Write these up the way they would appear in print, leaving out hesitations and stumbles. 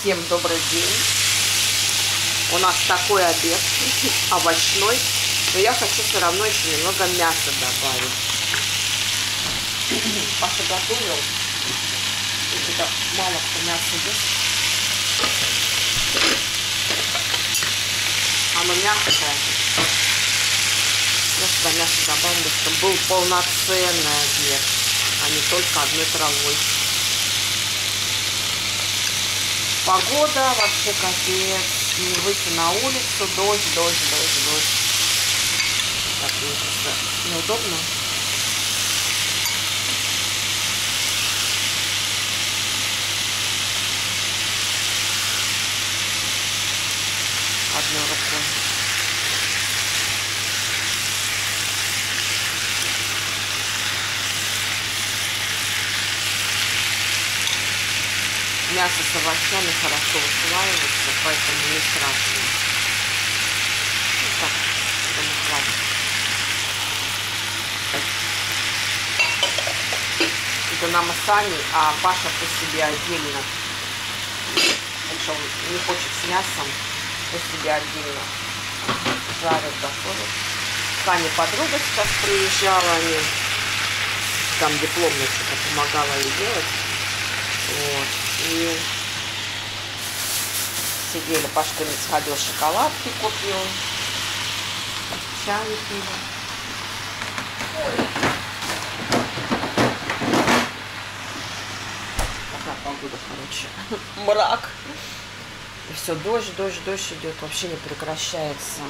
Всем добрый день. У нас такой обед овощной, но я хочу все равно еще немного мяса добавить. Паша готовил. Это мало кто мяса ест. Оно мягкое. Я сюда мясо добавлю, чтобы был полноценный обед, а не только одной травой. Погода вообще капец, не выйти на улицу, дождь. Так, мне просто неудобно. Одной рукой. Мясо с овощами хорошо усваивается, поэтому не страшно. Вот так, чтобы хватит. Это нам сами, а Паша по себе отдельно. Причем не хочет с мясом, по себе отдельно жарят, готовят. Саня подруга сейчас приезжала, они там дипломно что-то помогала ей делать. Вот. И сидели, Пашка не сходил, шоколадки купил, чай пили. Такая погода, короче, мрак. И все, дождь идет, вообще не прекращается.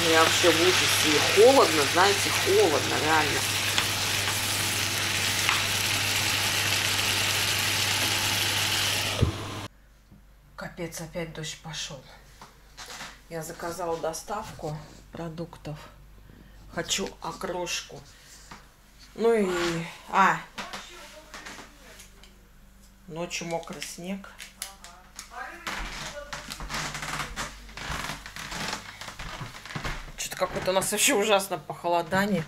У меня вообще в ужасе, и холодно, знаете, холодно, реально. Капец, опять дождь пошел. Я заказала доставку продуктов. Хочу окрошку. Ну и... Ночью мокрый снег. Что-то какое-то у нас вообще ужасно похолодание.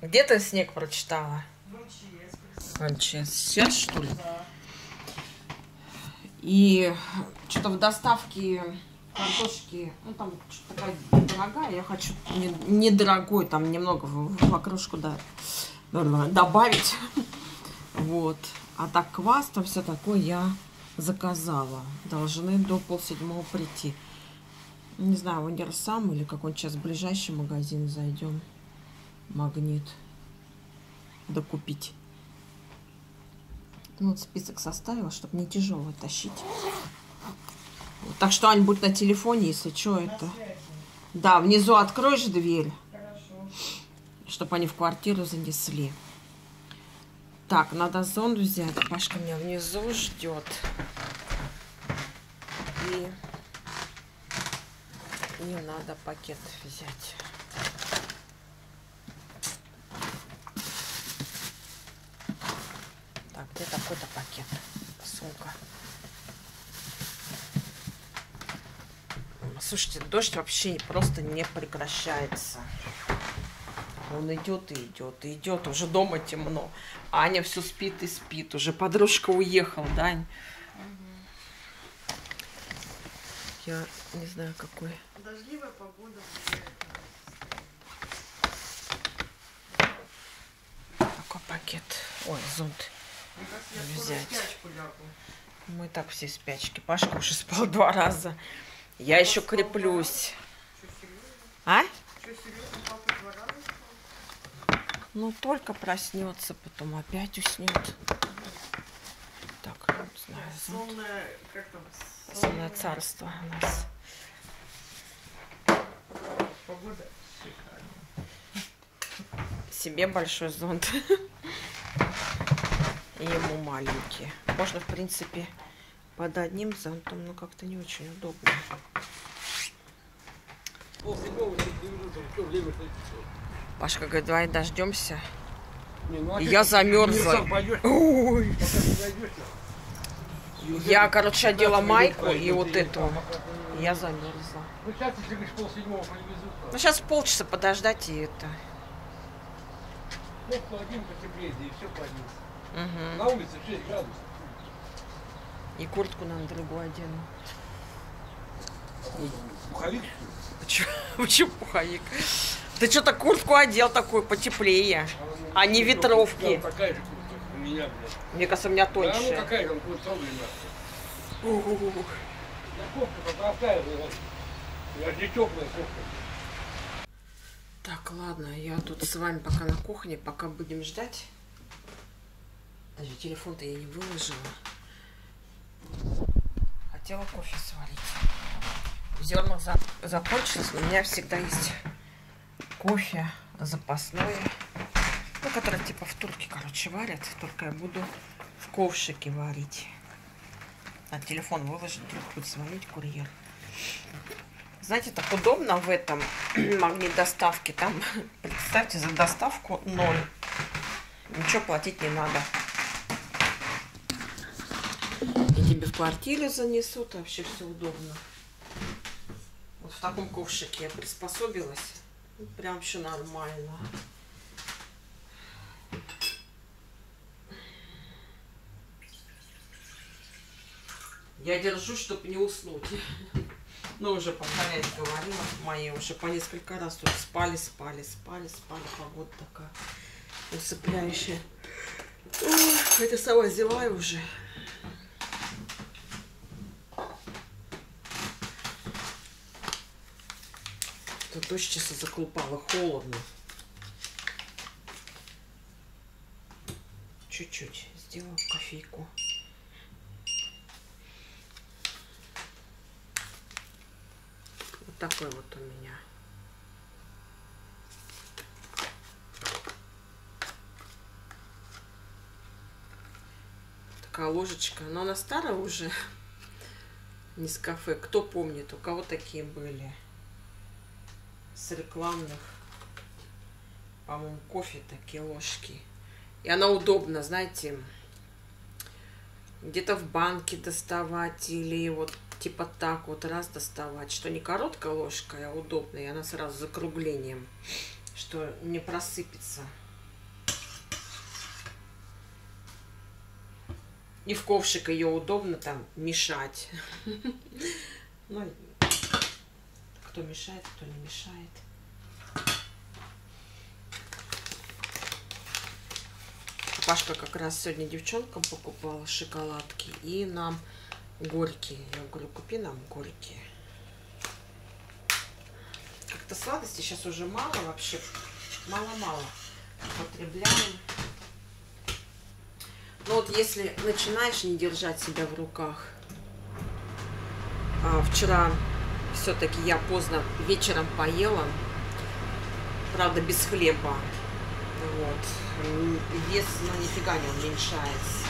Где ты снег прочитала? В МЧС. Сейчас, что ли? И что-то в доставке картошки, ну там что-то такая дорогая, я хочу недорогой, там немного в окрошку добавить. Вот. А так квас, там все такое я заказала. Должны до 6:30 прийти. Не знаю, в универсам или какой-нибудь сейчас в ближайший магазин зайдем. Магнит. Докупить. Ну, вот список составила, чтобы не тяжело тащить. Вот, так что Ань будет на телефоне, если что, это. Да, внизу откроешь дверь. Хорошо. Чтобы они в квартиру занесли. Так, надо зонду взять. Пашка меня внизу ждет. И не надо пакет взять. Это какой-то пакет, сумка. Слушайте, дождь вообще просто не прекращается. Он идет и идет, и идет. Уже дома темно. Аня все спит и спит. Уже подружка уехала, да, Ань? Угу. Я не знаю, какой. Дождливая погода. Такой пакет. Ой, зонт. Взять. Мы так все спячки. Пашка уже спал 2 раза. Я еще креплюсь. А? Ну, только проснется, потом опять уснет. Так, не знаю. Сонное царство у нас. Себе большой зонт. И ему маленькие. Можно, в принципе, под одним зонтом, но как-то не очень удобно. Пашка говорит, давай дождемся. Я замерзла. Ой. Я, короче, одела майку и вот эту вот. Я замерзла. Ну, сейчас полчаса подождать и это. Угу. На улице 6 градусов. И куртку нам другую одену. Пуховик? Почему пуховик? Ты что-то куртку одел такую потеплее, а не ветровки. Мне кажется, у меня тоньше. Так, ладно, я тут с вами пока на кухне, пока будем ждать. Даже телефон-то я не выложила. Хотела кофе сварить. Зерна закончились, но у меня всегда есть кофе запасное. Ну, которое типа в турке, короче, варят. Только я буду в ковшике варить. А телефон выложить, вдруг будет звонить курьер. Знаете, так удобно в этом магнит доставки. Там, представьте, за доставку 0. Ничего платить не надо. И тебе в квартире занесут. Вообще все удобно. Вот в таком ковшике я приспособилась. Прям еще нормально. Я держу, чтобы не уснуть. Ну, уже повторять говорила. Мои уже по несколько раз тут спали. Погода такая усыпляющая. Ой, это сама зеваю уже. Тут дождь сейчас заклупало, холодно. Чуть-чуть сделаю кофейку. Такой вот у меня. Такая ложечка. Но она старая уже. Нескафе. Кто помнит, у кого такие были? С рекламных, по-моему, кофе такие ложки. И она удобна, знаете, где-то в банке доставать или вот типа так вот раз доставать, что не короткая ложка, а удобная, и она сразу с закруглением, что не просыпется. И в ковшик ее удобно там мешать. Ну, кто мешает, кто не мешает. Пашка как раз сегодня девчонкам покупала шоколадки и нам горькие. Я говорю, купи нам горькие. Как-то сладости сейчас уже мало вообще. Мало-мало потребляем. Но вот если начинаешь не держать себя в руках. Вчера все-таки я поздно вечером поела. Правда, без хлеба. Вот. Вес, ну, нифига не уменьшается.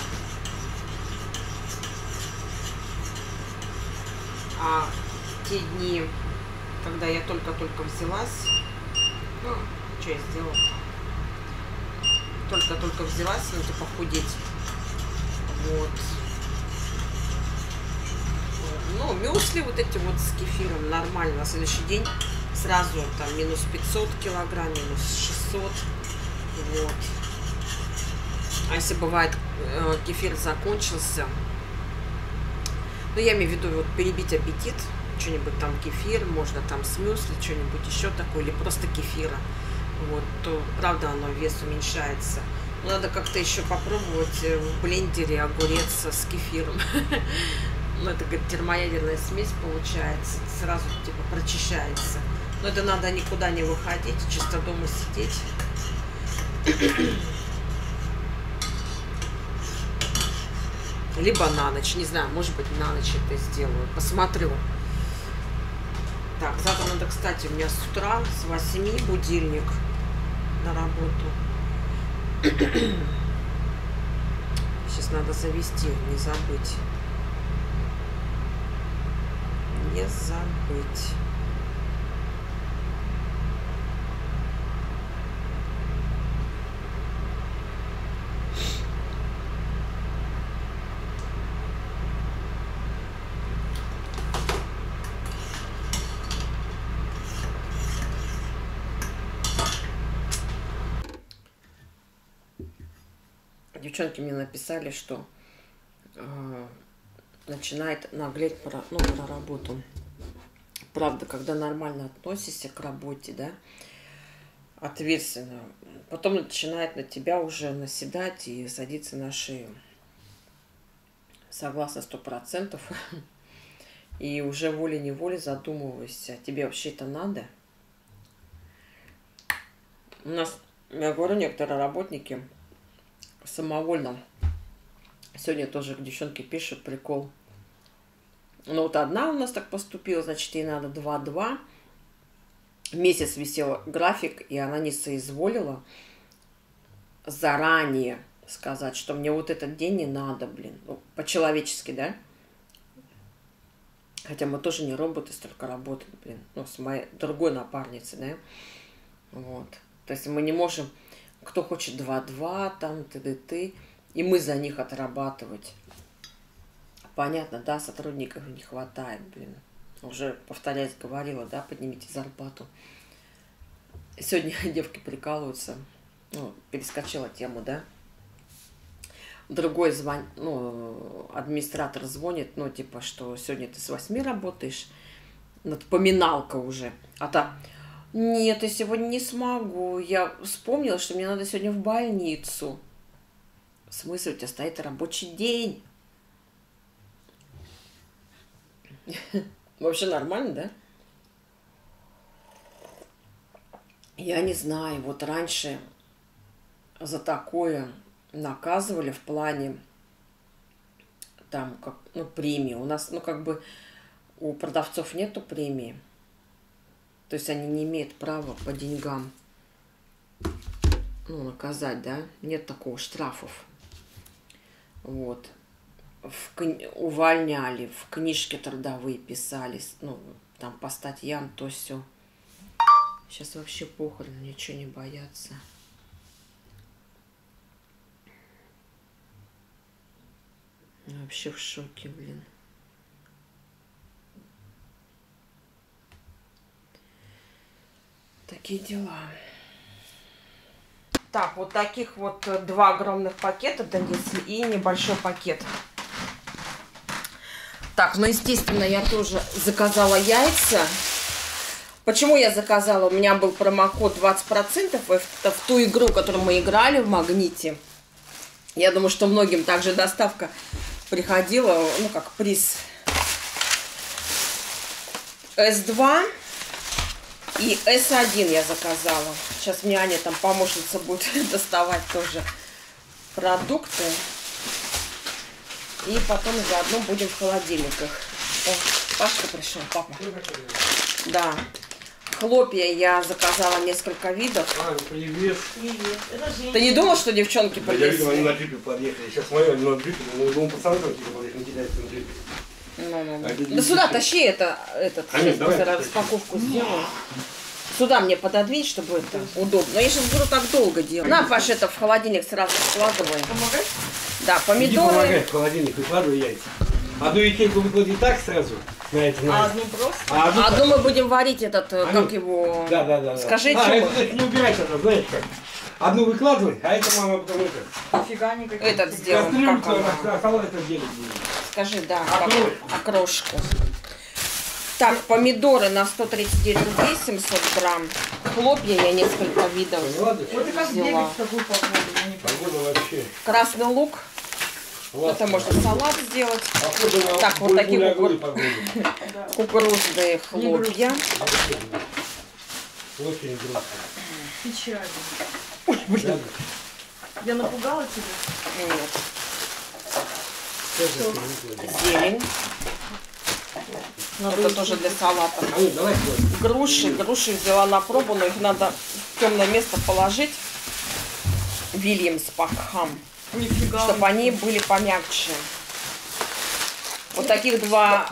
А те дни, когда я только-только взялась, ну, что я сделала? Только-только взялась, надо похудеть. Вот. Ну, мюсли вот эти вот с кефиром нормально. На следующий день сразу там минус 500 килограмм, минус 600. Вот. А если бывает кефир закончился, ну, я имею в виду вот перебить аппетит, что-нибудь там кефир, можно там с мюсли, что-нибудь еще такое, или просто кефира, вот, то, правда, оно вес уменьшается. Но надо как-то еще попробовать в блендере огурец с кефиром. Ну, это, говорит, термоядерная смесь получается, сразу, типа, прочищается. Но это надо никуда не выходить, чисто дома сидеть. Либо на ночь, не знаю, может быть, на ночь это сделаю, посмотрю. Так, завтра надо, кстати, у меня с утра с 8 будильник на работу. Сейчас надо завести, не забыть. Не забыть. Девчонки мне написали, что начинает наглеть про работу. Правда, когда нормально относишься к работе, да, ответственно, потом начинает на тебя уже наседать и садиться на шею. Согласна 100%. И уже волей-неволей задумываешься, тебе вообще это надо? У нас, я говорю, некоторые работники самовольно. Сегодня тоже девчонки пишут прикол. Ну вот одна у нас так поступила, значит, ей надо 2-2. Месяц висел график, и она не соизволила заранее сказать, что мне вот этот день не надо, блин. Ну, по-человечески, да? Хотя мы тоже не роботы, столько работаем, блин. Ну, с моей другой напарницей, да? Вот. То есть мы не можем, кто хочет 2-2, там, т.д. И мы за них отрабатывать. Понятно, да, сотрудников не хватает, блин. Уже, повторяюсь, говорила, да, поднимите зарплату. Сегодня девки прикалываются. Ну, перескочила тему, да. Другой администратор звонит, ну, типа, что сегодня ты с 8 работаешь. Напоминалка уже. А та, нет, я сегодня не смогу. Я вспомнила, что мне надо сегодня в больницу. В смысле, у тебя стоит рабочий день? Вообще нормально, да? Я не знаю, вот раньше за такое наказывали в плане там, как, ну, премии. У нас, ну, как бы у продавцов нету премии. То есть они не имеют права по деньгам, ну, наказать, да? Нет такого, штрафов. Вот. Увольняли, в книжке трудовые писались, ну, там по статьям, то все. Сейчас вообще похрен, ничего не боятся. Я вообще в шоке, блин. Такие дела. Так, вот таких вот 2 огромных пакета донесли и небольшой пакет. Так, ну, естественно, я тоже заказала яйца. Почему я заказала? У меня был промокод 20%. Это в ту игру, которую мы играли в Магните. Я думаю, что многим также доставка приходила, ну, как приз. С2 и С1 я заказала. Сейчас мне Аня, там, помощница, будет доставать тоже продукты. И потом заодно будем в холодильниках. О, Пашка пришел, папа. Да. Хлопья я заказала несколько видов. А, привет. Привет. Ты не думал, что девчонки полезли? Я видел, они на джипе подъехали. Сейчас смотрю, они на джипе. Ну, думаю, пацаны там типа подъехали, не кидаются на джипе. Да сюда тащи этот. Сейчас распаковку сделаю. Сюда мне пододвинь, чтобы это удобно. Но я сейчас буду так долго делать. На, Паш, это в холодильник сразу складываем. Помогай? Да, помидоры. Помогай, в холодильник выкладывай яйца. Одну ячейку выкладывай так сразу. На одну просто? Одну мы будем варить этот, как его... Да. Скажи, чего? Это не убирать это, знаешь как. Одну выкладывай, а это мама потом это. Нифига никаких. Этот сделаем. Кастрюльку, салат это делать будет. Скажи, да, окрошку. Так, помидоры на 139 рублей, 700 грамм. Хлопья я несколько видов взяла. Красный лук. Это можно салат сделать. Так, вот такие кукурузные хлопья. Печально. Ой, блин. Я напугала тебя? Нет. Зелень. Но это тоже для салата. Груши взяла на пробу, но их надо в темное место положить. Вильямс Пакхам. Чтобы они были помягче. Вот таких 2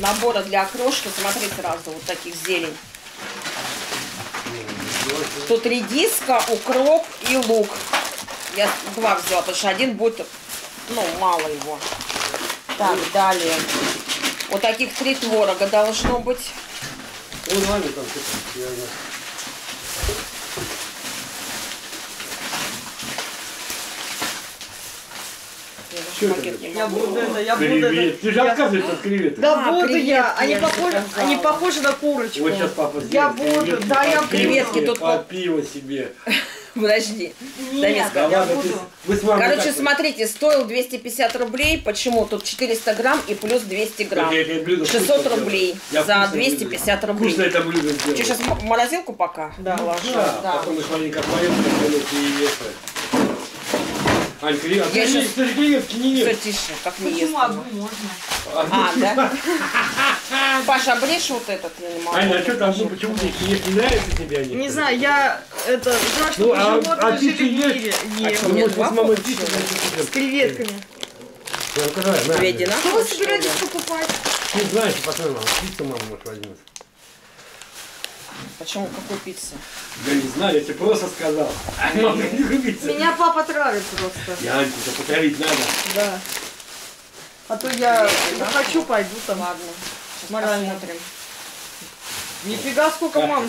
набора для окрошки. Смотри сразу, вот таких зелень. Тут редиска, укроп и лук. Я 2 взяла, потому что один будет, ну, мало его. Так, далее. Вот таких 3 творога должно быть. Я даже Я буду. Ты же отказываешься от креветок. Да буду я. Они похожи на курочку. Вот сейчас папа сделает. Я буду. Да, я креветки тут. Попила себе. Подожди. Нет, я буду. Короче, смотрите, стоил 250 рублей. Почему? Тут 400 грамм и плюс 200 грамм. 600 рублей за 250 рублей. Вкусно это блюдо сделал. Что, сейчас в морозилку пока? Да. Потом их маленько порезать, и ешь. Ань, креветки. Я сейчас... Креветки не ешь. Все, тише, как не ешь. Почему одну можно? А, да? Паша, обрежь вот этот, я не могу. Аня, а что там, ну почему ты не ешь? Не нравится тебе они? Не знаю, я это... Ну, а ты ешь? Нет, бабу с креветками. Что вы собираетесь покупать? Не знаю, посмотри, мама, пиццу мама может возьмет. Почему? Какой пиццы? Я не знаю, я тебе просто сказал. Мама не любит. Меня папа травит просто. Я Аньку-то потравить надо. Да. А то я хочу, пойду там одну. Морально. Нифига сколько, мам.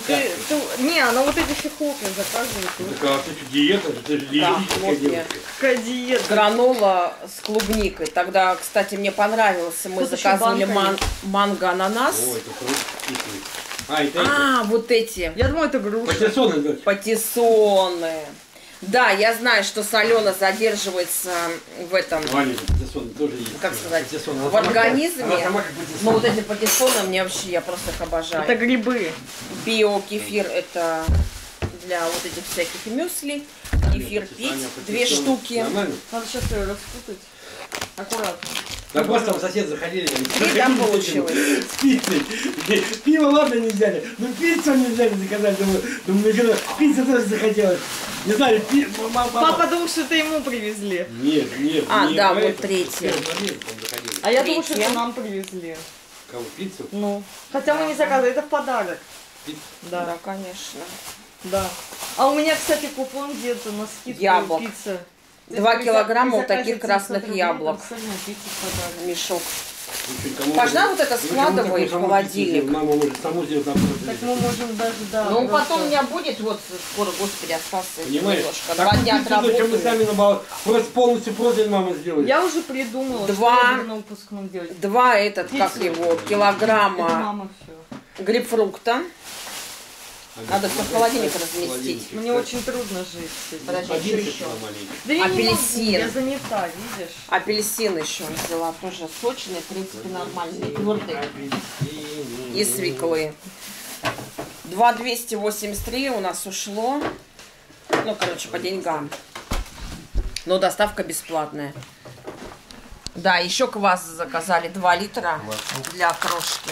Не, она вот эти фихолки заказывает. Так а ты что, диета? Ты же диетическая девушка. Какая диета? Гранола с клубникой. Тогда, кстати, мне понравился. Мы заказывали манго-ананас. Ой, это круто. А, вот эти. Я думаю, это груши. Патиссоны, дочь. Патиссоны. Да, я знаю, что солено задерживается в этом... тоже есть. Как сказать? В организме. Но вот эти патиссоны, мне вообще, я просто их обожаю. Это грибы. Биокефир, это для вот этих всяких мюсли. Кефир пить, 2 штуки. Надо сейчас ее распутать. Аккуратно. Да просто там сосед заходили, и там получилось. С пиццей. Пиво ладно не взяли, но пиццу не взяли заказать. Думаю, пицца тоже захотелось. Не знаю, пиво, мама. Папа думал, что это ему привезли. Нет. А, да, вот третья. А я думал, что это нам привезли. Кого, пиццу? Ну. Хотя мы не заказали, это в подарок. Пицца? Да, конечно. Да. А у меня, кстати, купон где-то на скидку пиццы. 2 килограмма вот таких красных яблок. Мешок. Пожалуйста, вот это складывай в холодильник. Так мы можем даже, да. Ну потом у меня будет, вот скоро, господи, остался немножко. 2 дня отработали. Просто полностью продали, мама сделает. Я уже придумала, два этот, как его, килограмма грейпфрукта. Надо все в холодильник разместить. Мне очень трудно жить. Подожди, еще. Апельсин. Я занята, видишь? Апельсин еще взяла, тоже сочный, в принципе, нормальный, твердый. И свеклы. 2,283 у нас ушло. Ну, короче, по деньгам. Но доставка бесплатная. Да, еще квас заказали 2 литра для крошки.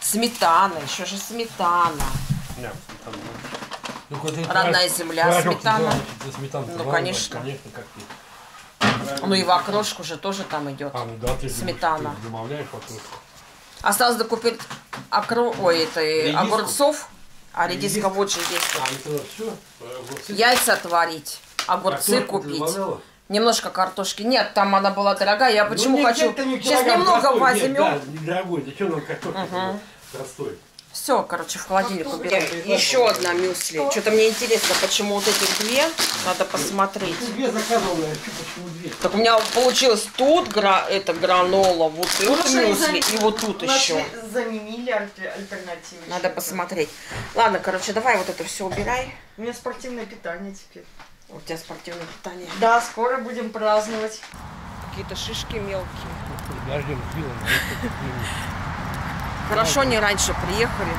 Сметана, еще же сметана. Родная земля, сметана. Ну, конечно. Ну и в окрошку же тоже там идет сметана. Осталось докупить огурцов, а редиска вот же есть. Яйца отварить, огурцы купить. Немножко картошки. Нет, там она была дорогая. Я почему хочу... Сейчас немного возьмем. Да, недорогой. Да что нам картошка? Простой. Все, короче, в холодильник уберем. Еще одна мюсли. Что-то мне интересно, почему вот эти 2, надо посмотреть. 2 заказывала, а почему 2? Так у меня получилось тут гранола, вот тут мюсли и вот тут еще. Заменили альтернативу. Надо посмотреть. Ладно, короче, давай вот это все убирай. У меня спортивное питание теперь. У тебя спортивное питание. Да, скоро будем праздновать. Какие-то шишки мелкие. Подожди, хорошо, не раньше приехали.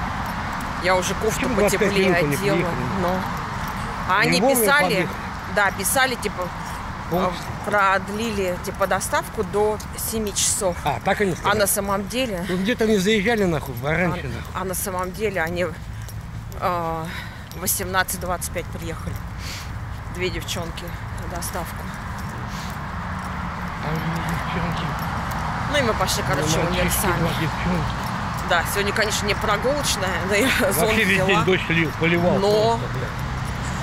Я уже кофту потеплее одела. Но... А они писали, да, писали, типа, продлили, типа, доставку до 7 часов. А, так они сказали? А на самом деле... Ну, где-то они заезжали, нахуй, раньше, нахуй. А на самом деле они 18:25 приехали. 2 девчонки на доставку. Ну и мы пошли, короче, уехали сами. Да, сегодня, конечно, не прогулочная, да, я зонт взяла, но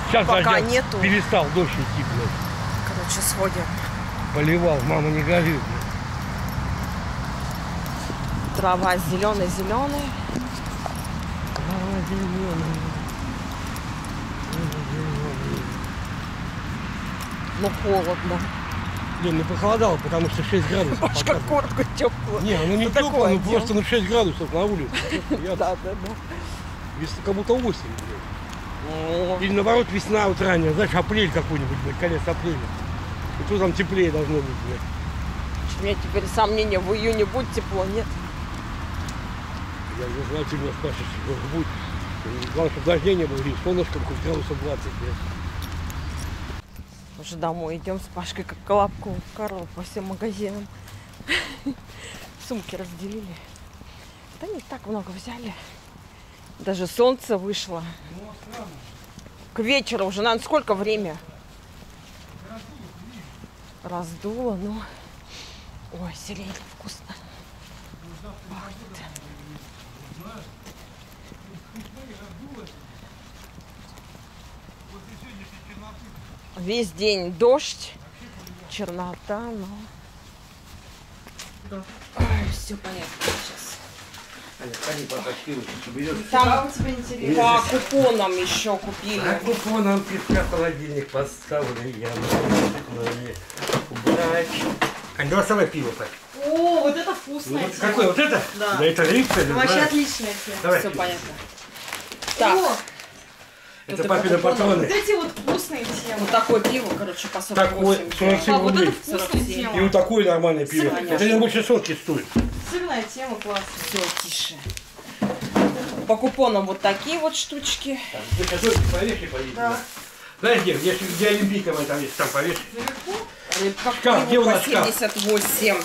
сейчас пока нету. Перестал дождь идти, блядь. Короче, сходим. Поливал, мама не горит. Трава зеленая. Ну холодно. Блин, ну похолодало, потому что 6 градусов. Пашка, показывает. Коротко, тепло. Не, ну не тепло, ну просто на 6 градусов на улице. Да. Весна, как будто осень. Или наоборот, весна вот ранняя, знаешь, апрель какой-нибудь, конец апреля. И то там теплее должно быть, блядь. У меня теперь сомнения, в июне будет тепло, нет? Я не знаю, ты меня спрашиваешь, что будет. Главное, чтобы дождей не было, и солнышко, как градусов 20, блядь. Уже домой идем с Пашкой, как колобковых коров по всем магазинам. Сумки разделили. Да не так много взяли. Даже солнце вышло. К вечеру уже, наверное, сколько время? Раздуло, ну. Ой, сирень вкусно. Пахнет. Весь день дождь, чернота, но... Да. Ой, все понятно сейчас. Там по купонам еще купили. По купонам пивка в холодильник поставили. Я убрать. Ань, давай самое пиво попить. О, вот это вкусное. Вот какое? Вот это? Да. Да это рыбка. Вообще отличное пиво. Давай. Все понятно. Так. О, это папины патроны. Вот эти вот вкусные темы. Вот такое пиво, короче, по 48. Такое, а вот это вкусное. И вот такое нормальное пиво. Понятно. Это не больше сотки стоит. Сырная тема, класс. Все, тише. По купонам вот такие вот штучки. Так, ты катушки повеши, поедешь. Да. Знаешь, где олимпийка там есть, там повеши. Шкаф, где у нас шкаф? 78.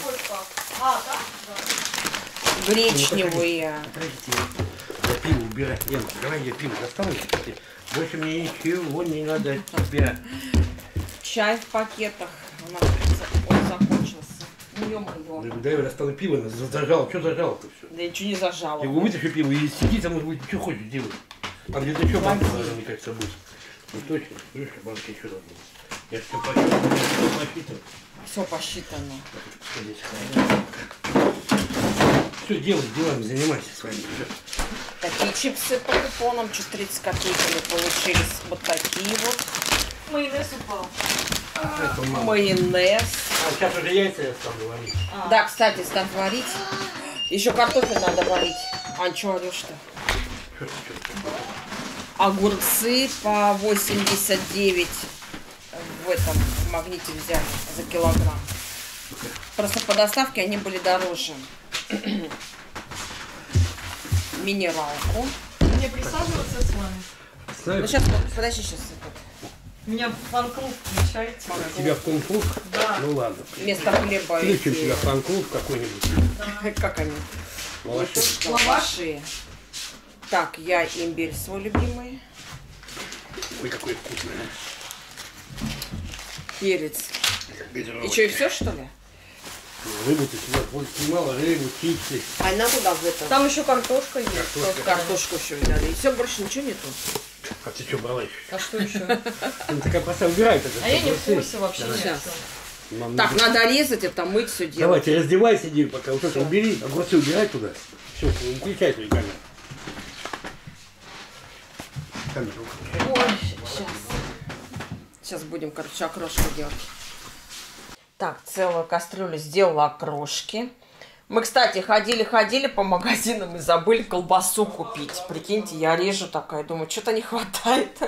А, да? Гречневые. Я пиво убираю. Давай я пиво достану. Больше мне ничего не надо от тебя. Чай в пакетах. У нас он закончился. Да я расстану пиво, зажал. Что зажал-то все? Да я ничего не зажала. Я говорю, вытащи пиво и сиди там, может быть, что хочешь делать. А где-то еще банка должна, мне кажется, быть. Ну точно, видишь, банка еще должна быть. Я все посчитано. Все посчитано. Все здесь. Все делать, делами занимайся с вами. Такие чипсы по купонам, чуть 30 копеек получились. Вот такие вот. Майонез упал. Майонез. А сейчас уже яйца я стану варить. Да, кстати, стану варить. Еще картофель надо варить. А что орешь-то? Огурцы по 89 в этом в Магните взяли за килограмм. Просто по доставке они были дороже. Минералку. Мне присаживаться с вами? Ну сейчас, подожди, сейчас. Меня фан-клуб включает. У тебя фан-клуб? Да. Ну ладно. Вместо хлеба. Включим тебя фан-клуб какой-нибудь. Да. Как они? Лаваши. Лаваши. Так, я имбирь свой любимый. Ой, какой вкусный. Перец. И что, и все, что ли? Рыбу-то сюда снимала, рыбу, птицы. А она куда в этом? Там еще картошка есть. Картошку еще взяли. И все, больше ничего нету. А ты что брала еще? А что еще? Ну такая просто убирает это. А я не в курсе вообще. Так, надо резать это, мыть, все делать. Давайте, раздевай, сиди, пока вот это убери. Огурцы убирай туда. Все, выключай твою камеру. Камеру выключай. Ой, сейчас. Сейчас будем, короче, окрошку делать. Так, целую кастрюлю сделала окрошки. Мы, кстати, ходили-ходили по магазинам и забыли колбасу купить. Прикиньте, я режу такая, думаю, что-то не хватает.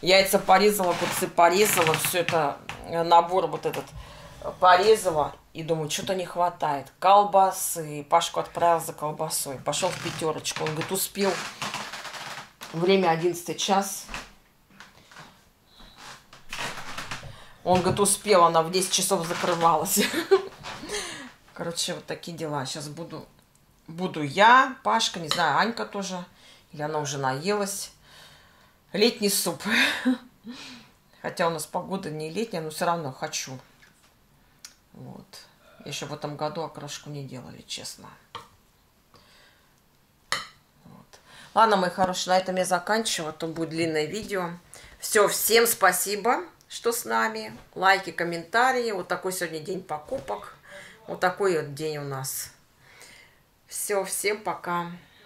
Яйца порезала, огурцы порезала, все это, набор вот этот порезала. И думаю, что-то не хватает. Колбасы. Пашку отправил за колбасой. Пошел в пятерочку. Он говорит, успел. Время 11 час. Он, говорит, успел, она в 10 часов закрывалась. Короче, вот такие дела. Сейчас буду я, Пашка, не знаю, Анька тоже. Или она уже наелась. Летний суп. Хотя у нас погода не летняя, но все равно хочу. Вот. Еще в этом году окрошку не делали, честно. Вот. Ладно, мои хорошие, на этом я заканчиваю. То будет длинное видео. Все, всем спасибо, что с нами. Лайки, комментарии. Вот такой сегодня день покупок. Вот такой вот день у нас. Все, всем пока.